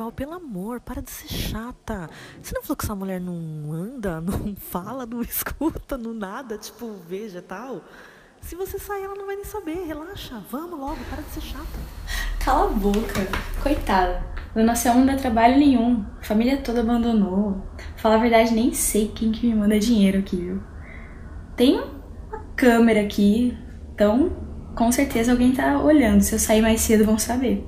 Val, pelo amor, para de ser chata. Você não falou que essa mulher não anda, não fala, não escuta, não nada, tipo, veja, tal? Se você sair, ela não vai nem saber, relaxa. Vamos logo, para de ser chata. Cala a boca, coitada. Dona Selma não dá trabalho nenhum, a família toda abandonou. Fala a verdade, nem sei quem que me manda dinheiro aqui, viu? Tem uma câmera aqui, então com certeza alguém tá olhando. Se eu sair mais cedo, vão saber.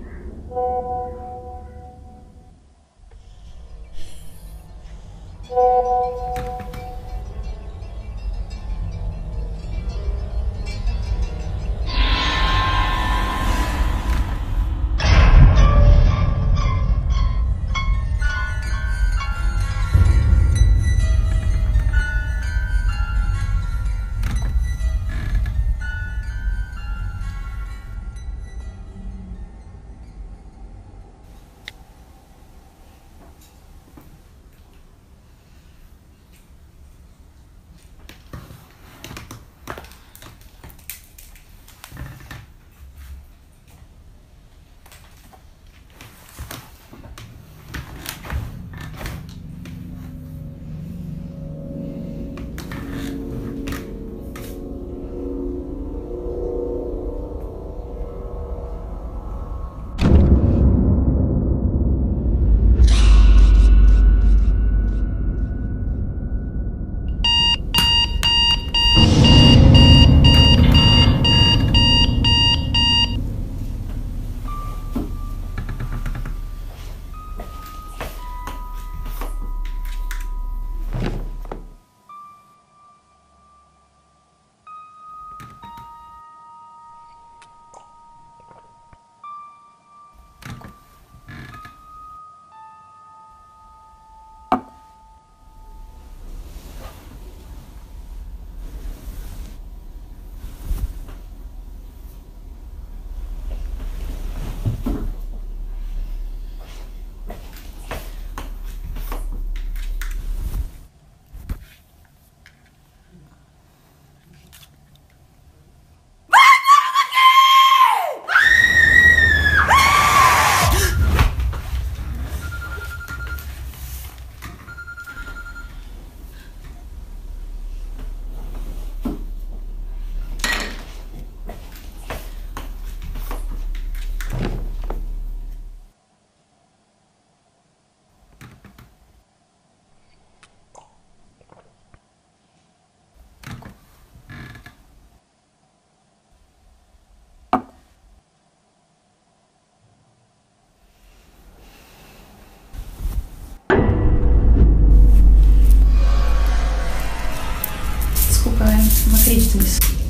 Não acredito nisso.